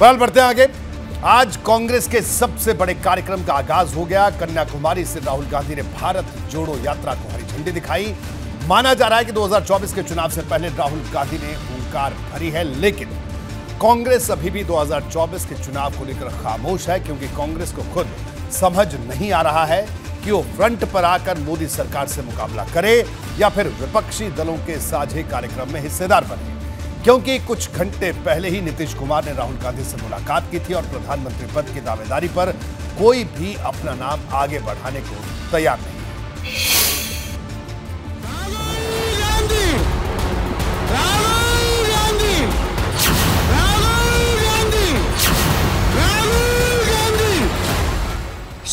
बल बढ़ते हैं आगे। आज कांग्रेस के सबसे बड़े कार्यक्रम का आगाज हो गया। कन्याकुमारी से राहुल गांधी ने भारत जोड़ो यात्रा को हरी झंडी दिखाई। माना जा रहा है कि 2024 के चुनाव से पहले राहुल गांधी ने हुंकार भरी है, लेकिन कांग्रेस अभी भी 2024 के चुनाव को लेकर खामोश है, क्योंकि कांग्रेस को खुद समझ नहीं आ रहा है कि वो फ्रंट पर आकर मोदी सरकार से मुकाबला करे या फिर विपक्षी दलों के साझे कार्यक्रम में हिस्सेदार बने। क्योंकि कुछ घंटे पहले ही नीतीश कुमार ने राहुल गांधी से मुलाकात की थी और प्रधानमंत्री पद की दावेदारी पर कोई भी अपना नाम आगे बढ़ाने को तैयार नहीं।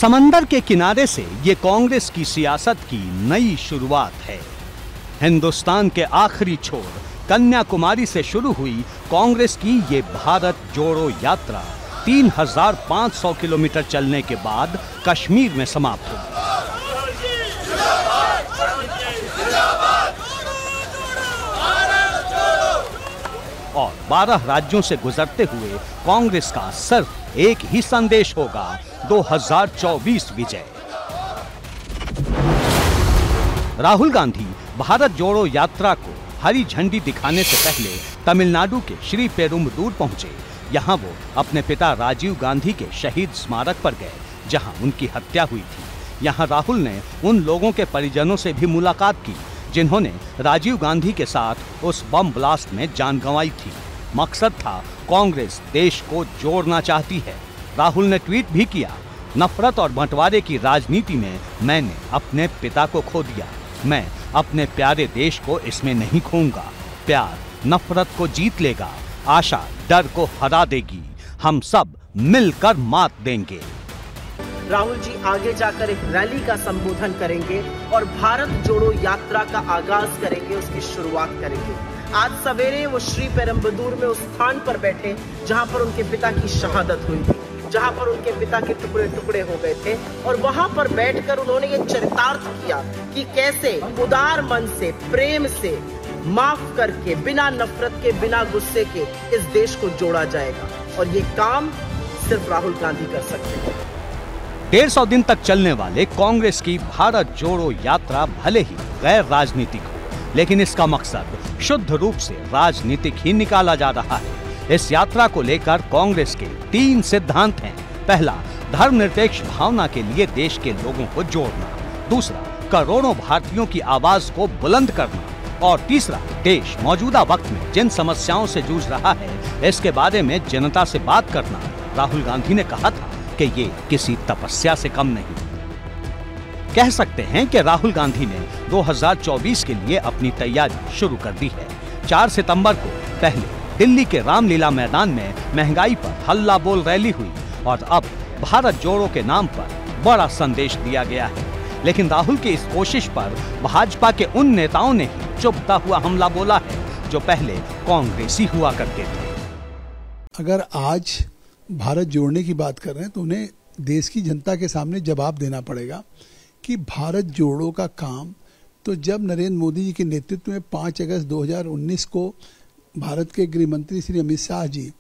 समंदर के किनारे से ये कांग्रेस की सियासत की नई शुरुआत है। हिंदुस्तान के आखिरी छोर कन्याकुमारी से शुरू हुई कांग्रेस की ये भारत जोड़ो यात्रा 3500 किलोमीटर चलने के बाद कश्मीर में समाप्त हुई और 12 राज्यों से गुजरते हुए कांग्रेस का सिर्फ एक ही संदेश होगा, 2024 विजय। राहुल गांधी भारत जोड़ो यात्रा को हरी झंडी दिखाने से पहले तमिलनाडु के श्रीपेरुम्बूर पहुंचे। यहां वो अपने पिता राजीव गांधी के शहीद स्मारक पर गए, जहां उनकी हत्या हुई थी। यहां राहुल ने उन लोगों के परिजनों से भी मुलाकात की जिन्होंने राजीव गांधी के साथ उस बम ब्लास्ट में जान गंवाई थी। मकसद था, कांग्रेस देश को जोड़ना चाहती है। राहुल ने ट्वीट भी किया, नफरत और बंटवारे की राजनीति में मैंने अपने पिता को खो दिया, मैं अपने प्यारे देश को इसमें नहीं खोऊंगा। प्यार नफरत को जीत लेगा, आशा डर को हरा देगी, हम सब मिलकर मात देंगे। राहुल जी आगे जाकर एक रैली का संबोधन करेंगे और भारत जोड़ो यात्रा का आगाज करेंगे, उसकी शुरुआत करेंगे। आज सवेरे वो श्रीपेरुम्बूर में उस स्थान पर बैठे जहां पर उनके पिता की शहादत हुई थी, जहां पर उनके पिता के टुकड़े टुकड़े हो गए थे, और वहां पर बैठकर उन्होंने ये चरितार्थ किया कि कैसे उदार मन से, प्रेम से, माफ करके, बिना नफरत के, बिना गुस्से के इस देश को जोड़ा जाएगा। और ये काम सिर्फ राहुल गांधी कर सकते हैं। 150 दिन तक चलने वाले कांग्रेस की भारत जोड़ो यात्रा भले ही गैर राजनीतिक हो, लेकिन इसका मकसद शुद्ध रूप से राजनीतिक ही निकाला जा रहा है। इस यात्रा को लेकर कांग्रेस के 3 सिद्धांत हैं। पहला, धर्मनिरपेक्ष भावना के लिए देश के लोगों को जोड़ना। दूसरा, करोड़ों भारतीयों की आवाज को बुलंद करना। और तीसरा, देश मौजूदा वक्त में जिन समस्याओं से जूझ रहा है इसके बारे में जनता से बात करना। राहुल गांधी ने कहा था कि ये किसी तपस्या से कम नहीं। कह सकते हैं कि राहुल गांधी ने 2024 के लिए अपनी तैयारी शुरू कर दी है। 4 सितम्बर को पहले दिल्ली के रामलीला मैदान में महंगाई पर हल्ला बोल रैली हुई और अब भारत जोड़ो के नाम पर बड़ा संदेश दिया गया है। लेकिन राहुल की इस कोशिश पर भाजपा के उन नेताओं ने चुभता हुआ हमला बोला है जो पहले कांग्रेसी हुआ करते थे। अगर आज भारत जोड़ने की बात कर रहे हैं तो उन्हें देश की जनता के सामने जवाब देना पड़ेगा कि भारत जोड़ो का काम तो जब नरेंद्र मोदी जी के नेतृत्व में 5 अगस्त 2019 को भारत के गृह मंत्री श्री अमित शाह जी,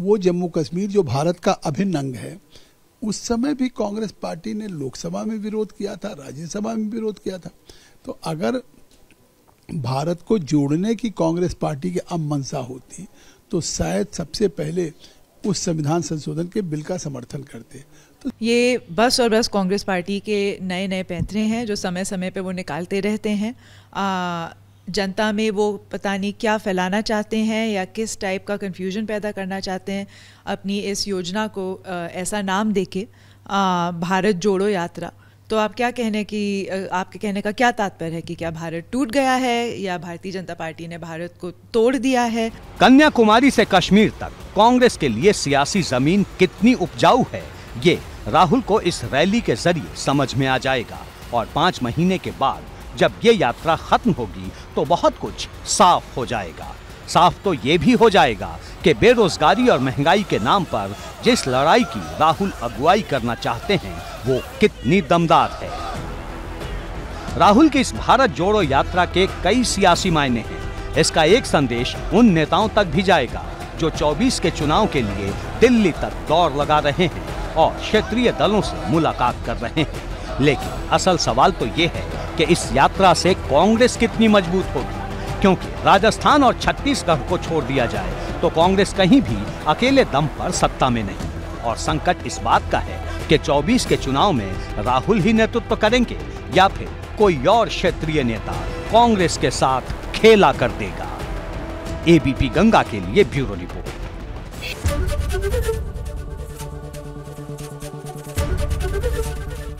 वो जम्मू कश्मीर जो भारत का अभिन्न अंग है, उस समय भी कांग्रेस पार्टी ने लोकसभा में विरोध किया था, राज्यसभा में विरोध किया था। तो अगर भारत को जोड़ने की कांग्रेस पार्टी की अब मंशा होती तो शायद सबसे पहले उस संविधान संशोधन के बिल का समर्थन करते। तो ये बस और बस कांग्रेस पार्टी के नए नए पैंतरे हैं जो समय समय पर वो निकालते रहते हैं। जनता में वो पता नहीं क्या फैलाना चाहते हैं या किस टाइप का कन्फ्यूजन पैदा करना चाहते हैं अपनी इस योजना को ऐसा नाम देके भारत जोड़ो यात्रा। तो आप क्या कहने की आपके कहने का क्या तात्पर्य है कि क्या भारत टूट गया है या भारतीय जनता पार्टी ने भारत को तोड़ दिया है? कन्याकुमारी से कश्मीर तक कांग्रेस के लिए सियासी जमीन कितनी उपजाऊ है ये राहुल को इस रैली के जरिए समझ में आ जाएगा। और 5 महीने के बाद जब ये यात्रा खत्म होगी तो बहुत कुछ साफ हो जाएगा। साफ तो ये भी हो जाएगा कि बेरोजगारी और महंगाई के नाम पर जिस लड़ाई की राहुल अगुवाई करना चाहते हैं वो कितनी दमदार है। राहुल की इस भारत जोड़ो यात्रा के कई सियासी मायने हैं। इसका एक संदेश उन नेताओं तक भी जाएगा जो 24 के चुनाव के लिए दिल्ली तक दौड़ लगा रहे हैं और क्षेत्रीय दलों से मुलाकात कर रहे हैं। लेकिन असल सवाल तो ये है कि इस यात्रा से कांग्रेस कितनी मजबूत होगी, क्योंकि राजस्थान और छत्तीसगढ़ को छोड़ दिया जाए तो कांग्रेस कहीं भी अकेले दम पर सत्ता में नहीं। और संकट इस बात का है कि 24 के चुनाव में राहुल ही नेतृत्व करेंगे या फिर कोई और क्षेत्रीय नेता कांग्रेस के साथ खेला कर देगा। एबीपी गंगा के लिए ब्यूरो रिपोर्ट।